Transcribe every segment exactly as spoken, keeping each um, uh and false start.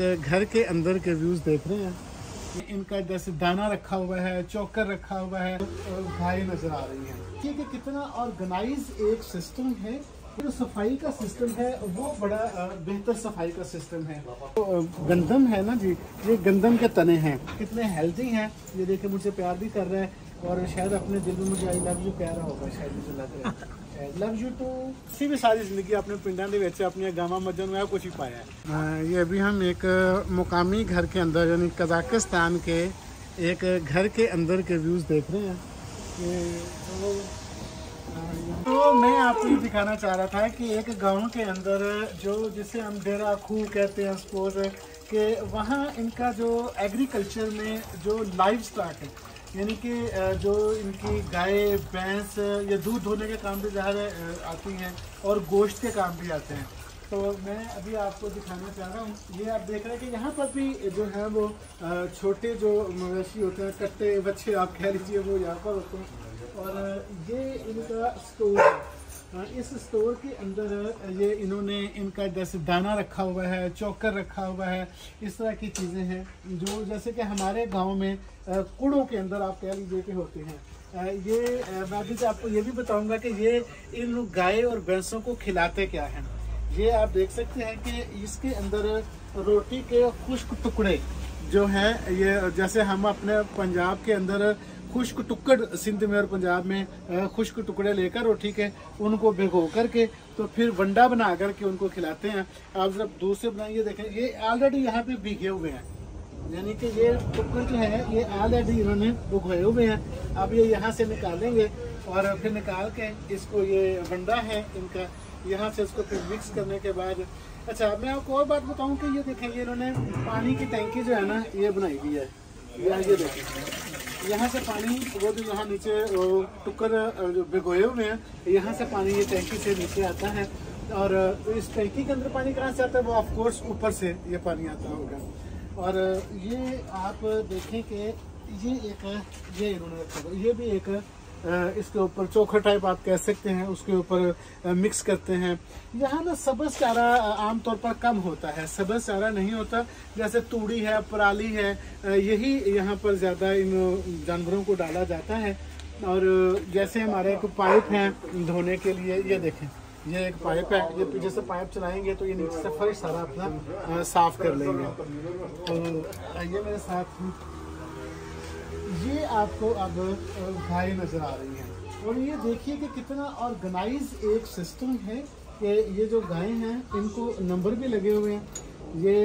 घर के अंदर के व्यूज देख रहे हैं। इनका जैसे दाना रखा हुआ है, चौकर रखा हुआ है, और गाय नजर आ रही है। ठीक है, कितना ऑर्गेनाइज एक सिस्टम है, जो सफाई का सिस्टम है वो बड़ा बेहतर सफाई का सिस्टम है। तो गंदम है ना जी, ये गंदम के तने हैं, कितने हेल्दी हैं। ये देखे मुझे प्यार भी कर रहा है और शायद अपने दिल में मुझे आई लव यू कह रहा होगा, शायद मुझे लग रहा है लव यू टू। इसी भी सारी जिंदगी अपने पिंडा के बेच अपनी गाँव मजन में कुछ ही पाया है। ये अभी हम एक मुकामी घर के अंदर यानी कजाकिस्तान के एक घर के अंदर के व्यूज़ देख रहे हैं। तो, तो मैं आपको ये दिखाना चाह रहा था कि एक गांव के अंदर जो जिसे हम डेरा खू कहते हैं सपोज, कि वहाँ इनका जो एग्रीकल्चर में जो लाइव स्टॉक है, यानी कि जो इनकी गाय भैंस या दूध धोने के काम भी ज़ाहिर है आती हैं और गोश्त के काम भी आते हैं। तो मैं अभी आपको दिखाना चाह रहा हूँ। ये आप देख रहे हैं कि यहाँ पर भी जो है वो छोटे जो मवेशी होते हैं, कट्टे बच्चे आप कह लीजिए, वो यहाँ पर होते हैं। और ये इनका स्टोर है, इस स्टोर के अंदर ये इन्होंने इनका जैसे दाना रखा हुआ है, चोकर रखा हुआ है, इस तरह की चीज़ें हैं जो जैसे कि हमारे गाँव में कुड़ों के अंदर आप कह लीजिए कि होते हैं। ये मैं अभी आपको ये भी बताऊंगा कि ये इन गाय और भैंसों को खिलाते क्या हैं। ये आप देख सकते हैं कि इसके अंदर रोटी के खुश्क टुकड़े जो हैं, ये जैसे हम अपने पंजाब के अंदर खुश्क टुकड़, सिंध में और पंजाब में खुश्क टुकड़े लेकर रोटी के उनको भिगो करके तो फिर वंडा बना करके उनको खिलाते हैं। आप जब दूध से बनाइए देखें, ये ऑलरेडी यहाँ पे भीगे हुए हैं, यानी कि ये टुकड़ जो है ये ऑलरेडी इन्होंने भुगोए हुए हैं। अब ये यहाँ से निकालेंगे और फिर निकाल के इसको, ये वंडा है इनका, यहाँ से इसको फिर मिक्स करने के बाद। अच्छा मैं आपको और बात बताऊँ कि ये देखें, ये इन्होंने पानी की टैंकी जो है ना ये बनाई हुई है। यहाँ ये देखें, यहाँ से पानी, वो जो यहाँ नीचे टुकड़ जो भिगोए हुए हैं, यहाँ से पानी ये टैंकी से नीचे आता है। और इस टैंकी के अंदर पानी कहाँ से आता है, वो ऑफकोर्स ऊपर से ये पानी आता होगा। और ये आप देखें कि ये एक ये इन्होंने रखा, ये भी एक इसके ऊपर चोखा टाइप आप कह सकते हैं, उसके ऊपर मिक्स करते हैं। यहाँ ना सबज चारा आमतौर पर कम होता है, सबज चारा नहीं होता, जैसे तूड़ी है, पराली है, यही यहाँ पर ज़्यादा इन जानवरों को डाला जाता है। और जैसे हमारे एक पाइप हैं धोने के लिए, ये देखें ये एक पाइप है, ये पीछे से पाइप चलाएंगे तो ये नीचे से फर्श सारा अपना साफ कर लेंगे। तो ये मेरे साथ ये आपको अब गाय नज़र आ रही हैं, और ये देखिए कि कितना ऑर्गेनाइज एक सिस्टम है कि ये जो गाय हैं इनको नंबर भी लगे हुए हैं। ये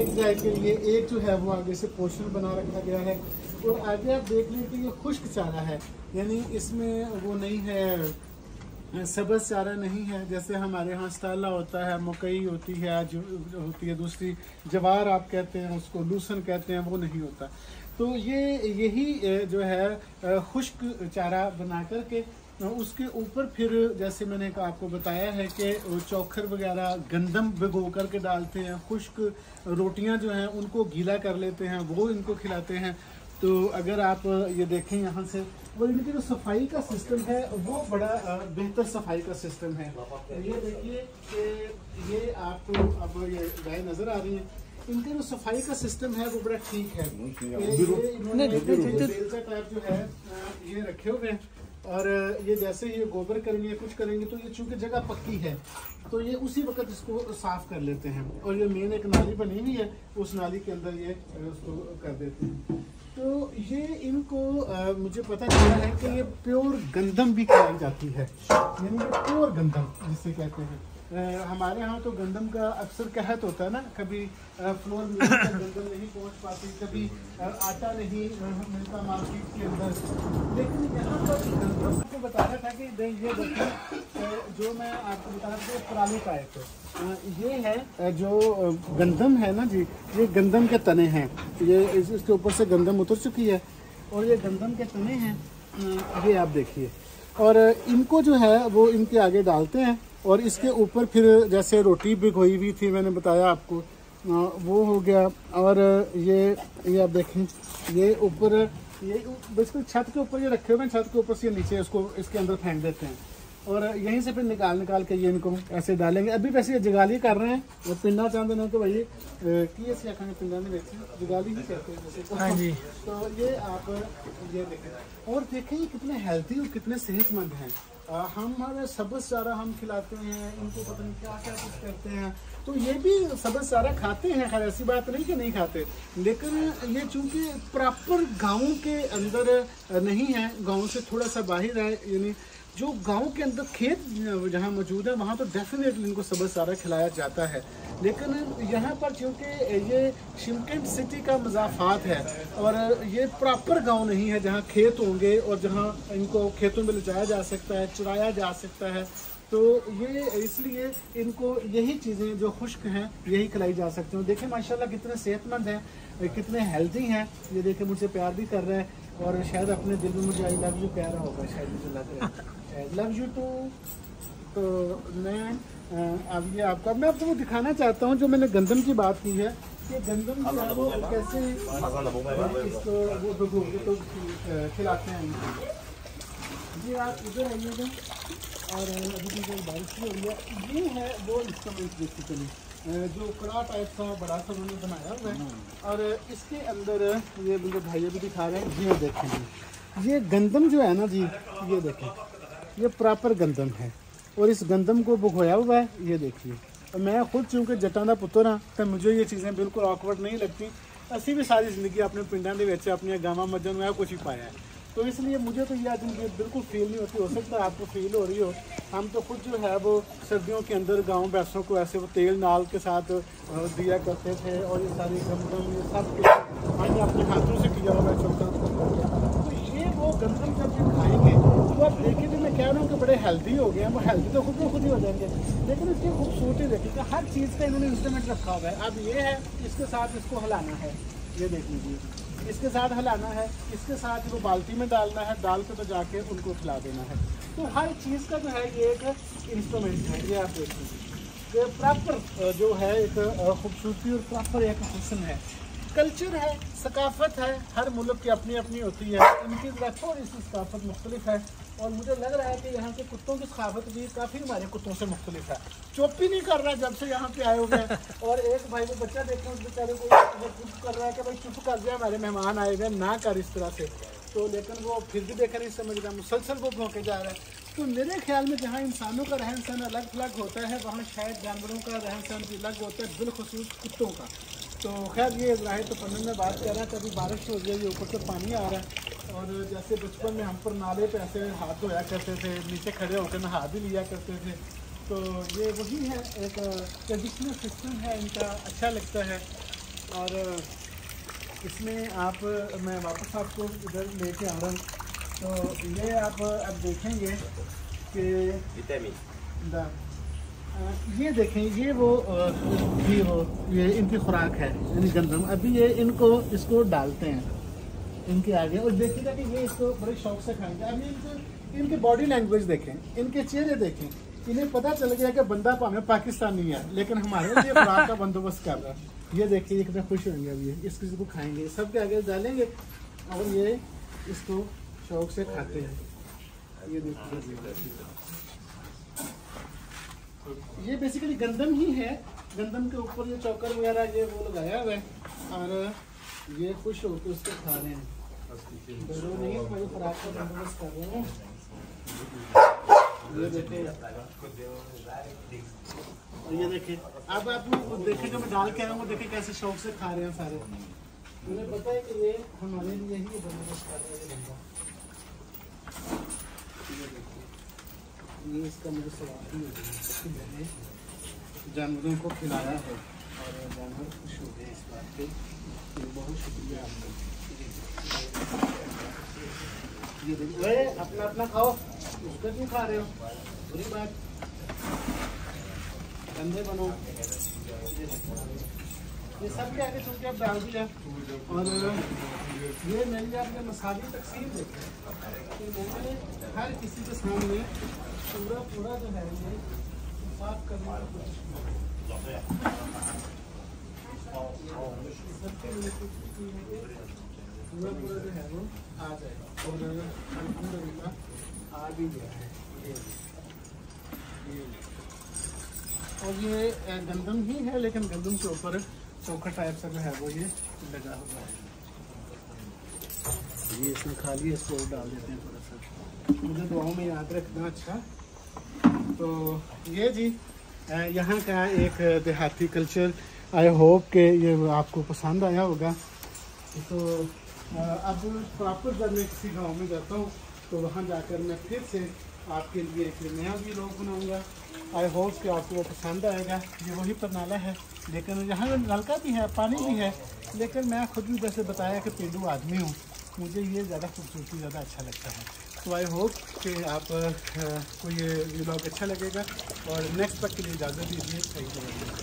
एक गाय के लिए एक जो है वो आगे से पोर्शन बना रखा गया है। और आगे आप देख लें कि ये खुश्क चारा है, यानी इसमें वो नहीं है, सबज चारा नहीं है, जैसे हमारे यहाँ स्टाला होता है, मकई होती है, आज होती है दूसरी, जवार आप कहते हैं उसको, लूसन कहते हैं, वो नहीं होता। तो ये यही जो है खुश्क चारा बना करके उसके ऊपर फिर जैसे मैंने आपको बताया है कि चोकर वगैरह गंदम भिगो करके डालते हैं, खुश्क रोटियाँ जो हैं उनको गीला कर लेते हैं, वो इनको खिलाते हैं। तो अगर आप ये देखें यहाँ से, और इनकी जो सफाई का सिस्टम है वो बड़ा बेहतर सफाई का सिस्टम है। ये देखिए कि ये आपको अब ये गाय नज़र आ रही है, इनकी जो सफाई का सिस्टम है वो बड़ा ठीक है। बेलचा टाइप जो है ये रखे हुए हैं, और ये जैसे ही गोबर करेंगे कुछ करेंगे तो ये चूँकि जगह पक्की है तो ये उसी वक्त इसको साफ़ कर लेते हैं। और ये मेन एक नाली बनी हुई है, उस नाली के अंदर ये उसको कर देते हैं। तो ये इनको आ, मुझे पता चला है कि ये प्योर गंदम भी खिलाई जाती है, यानी प्योर गंदम जिसे कहते हैं। आ, हमारे यहाँ तो गंदम का अक्सर कहत होता है ना, कभी फ्लोर में गंदम नहीं पहुँच पाती, कभी आ, आटा नहीं मिलता मार्केट के अंदर। लेकिन यहाँ पर गंदम को बता रहा था कि ये गंदम जो मैं आपको बता रहा था पराली पाइप है, ये है जो गंदम है ना जी, ये गंदम के तने हैं, ये इसके ऊपर से गंदम उतर चुकी है और ये गंदम के तने हैं, ये आप देखिए। और इनको जो है वो इनके आगे डालते हैं और इसके ऊपर फिर जैसे रोटी भिगोई हुई थी मैंने बताया आपको, वो हो गया। और ये ये आप देखें, ये ऊपर ये बिल्कुल छत के ऊपर ये रखे हुए हैं, छत के ऊपर से नीचे इसको इसके अंदर फेंक देते हैं। और यहीं से फिर निकाल निकाल के ये इनको ऐसे डालेंगे। अभी वैसे जगाली कर रहे हैं और पिंडा चाहते हैं कि भाई की ऐसी आखिर पिंडा नहीं बेची जगाली ही कहते हैं जैसे। हाँ जी, तो ये आप ये देखें और देखें ये कितने हेल्थी और कितने सेहतमंद हैं। हमारे सबज सारा हम खिलाते हैं इनको, पता नहीं क्या क्या कुछ करते हैं, तो ये भी सबज सारा खाते हैं। खैर ऐसी बात नहीं कि नहीं खाते, लेकिन ये चूंकि प्रॉपर गांव के अंदर नहीं है, गांव से थोड़ा सा बाहर है, यानी जो गांव के अंदर खेत जहां मौजूद है वहां तो डेफिनेटली इनको सबज सारा खिलाया जाता है। लेकिन यहाँ पर चूँकि ये शिमकेट सिटी का मजाफात है और ये प्रॉपर गांव नहीं है जहाँ खेत होंगे और जहाँ इनको खेतों में ले जाया जा सकता है, चराया जा सकता है, तो ये इसलिए इनको यही चीज़ें जो खुश्क हैं यही खिलाई जा सकती हैं। देखें माशाल्लाह कितने सेहतमंद हैं, कितने हेल्दी हैं। ये देखें मुझसे प्यार भी कर रहे हैं और शायद अपने दिल में मुझे आई लव यू प्यारा होगा, शायद मुझे लग रहा है लव यू टू। तो मैं अब ये आपका मैं आपको तो दिखाना चाहता हूँ जो मैंने गंदम की बात की है कि गंदम को कैसे इसको वो तो खिलाते हैं। जी आप इधर आइएगा और अभी जो बारिश भी हो गया ये है वो इंस्ट्रूमेंट बेसिकली जो कड़ा टाइप का बड़ा सा उन्होंने बनाया हुआ है और इसके अंदर ये मुझे भाई भी दिखा रहे हैं। ये देखें ये गंदम जो है ना जी, ये देखें ये प्रॉपर गंदम है और इस गंदम को भुगोया हुआ है। ये देखिए मैं खुद चूँकि जट्टां दा पुत्तर हाँ तो मुझे ये चीज़ें बिल्कुल ऑकवर्ड नहीं लगती। असी भी सारी जिंदगी अपने पिंडों के विच अपनी गांव मजन में कुछ ही पाया है, तो इसलिए मुझे तो ये आज बिल्कुल फील नहीं होती। हो सकता है आपको फील हो रही हो। हम तो खुद जो है वो सर्दियों के अंदर गाँव भैंसों को ऐसे वो तेल नाल के साथ दिया करते थे और ये सारी गंदम ये सब हमने अपने हाथों से किया हुआ है। तो ये वो गंदम जब ये खाएँगे तो आप देखिए तो मैं कह रहा हूँ कि बड़े हेल्दी हो गए हैं। वो हेल्दी तो खुद ब खुद ही हो जाएंगे, लेकिन इसकी खूबसूरती देखिए हर चीज़ का इन्होंने इंस्ट्रूमेंट रखा हुआ है। अब ये है इसके साथ इसको हिलाना है, ये देख लीजिए इसके साथ हिलाना है, इसके साथ वो बाल्टी में डालना है, डाल के तो जाके उनको खिला देना है। तो हर चीज़ का जो है ये एक इंस्ट्रूमेंट है। ये आप देख लीजिए प्रॉपर जो है एक खूबसूरती और प्रॉपर एक हुस्न है, कल्चर है, सकाफत है। हर मुल्क की अपनी अपनी होती है, इनकी थोड़ी सी सकाफत मुख्तलिफ है और मुझे लग रहा है कि यहाँ के कुत्तों की सकाफत भी काफ़ी हमारे कुत्तों से मुख्तलिफ है। चुप ही नहीं कर रहा जब से यहाँ पे आए हुए हैं। और एक भाई को बच्चा देखने उस बेचारे को चुप कर रहा है कि भाई चुप कर दिया हमारे मेहमान आए हुए ना कर इस तरह से, तो लेकिन वो फिर भी देखा नहीं समझ रहा, मुसलसल वो भौंके जा रहा है। तो मेरे ख्याल में जहाँ इंसानों का रहन सहन अलग अलग होता है वहाँ शायद जानवरों का रहन सहन भी अलग होता है, बिलखसूस कुत्तों का। तो खैर ये राय तो पन्ने में बात कर रहा है, कभी बारिश हो गई ऊपर से पानी आ रहा है और जैसे बचपन में हम पर नाले पे ऐसे हाथ धोया करते थे, नीचे खड़े होकर नहा भी लिया करते थे, तो ये वही है एक ट्रेडिशनल सिस्टम है इनका, अच्छा लगता है। और इसमें आप मैं वापस आपको इधर लेके आ रहा हूँ, तो ये आप अब देखेंगे कि विटामिन ये देखें ये वो भी वो ये इनकी खुराक है यानी गंदम। अभी ये इनको इसको डालते हैं इनके आगे और देखिएगा कि ये इसको बड़े शौक से खाएंगे। अभी इनके इनकी बॉडी लैंग्वेज देखें, इनके चेहरे देखें, इन्हें पता चल गया कि बंदा भावे पाकिस्तानी है लेकिन हमारे लिए खुराक का बंदोबस्त कर रहा है। ये देखिए ये कितना खुश होंगे, अब ये इस किसी को खाएंगे सबके आगे डालेंगे और ये इसको शौक से खाते हैं। ये देखिए ये बेसिकली गंदम ही है, गंदम के ऊपर ये चौकर वगैरह ये वो लगाया हुआ है और ये खुश होकर उसको खा रहे हैं। ये देखें ये देखें अब आप देखें जो मैं डाल के आया हूँ, देखें कैसे शौक से खा रहे हैं सारे। मुझे पता है कि ये हमारे लिए ही बंदोबस्त कर रहे हैं, ये इसका मुझे सवाल नहीं है, मैंने जानवरों को खिलाया है और जानवर खुश हो गए इस बात पे। बहुत शुक्रिया आपका। ये देखिए अपना अपना खाओ, उसका क्यों खा रहे हो, बुरी बात, गंदे बनो। ये सब के आगे चुनके आप डाल दिया और ये मैंने आपने मसाले तकसीम देखे कि मैंने हर किसी के सामने पूरा पूरा जो है ये साफ करने की कोशिश पूरा पूरा जो है वो आ जाएगा और अलहमदुलिल्लाह आ भी गया है। और ये गंदम ही है, लेकिन गंदम के ऊपर चोखा टाइप से जो है वो ये लगा हुआ है। ये इसमें खाली इसको डाल देते हैं थोड़ा सा, मुझे दुआओं में याद रखना। अच्छा, तो ये जी यहाँ का एक देहाती कल्चर, आई होप कि ये आपको पसंद आया होगा। तो अब प्रॉपर जब मैं किसी गाँव में जाता हूँ तो वहाँ जाकर मैं फिर से आपके लिए एक नया भी लोग बनाऊँगा। आई होप कि आपको वो पसंद आएगा। ये वही पर नाला है, लेकिन यहाँ पर नलका भी है, पानी भी है, लेकिन मैं खुद भी जैसे बताया कि पेंडू आदमी हूँ, मुझे ये ज़्यादा खूबसूरती ज़्यादा अच्छा लगता है। तो आई होप कि आपको ये व्लॉग अच्छा लगेगा और नेक्स्ट तक के लिए इजाज़त दीजिए। Thank you.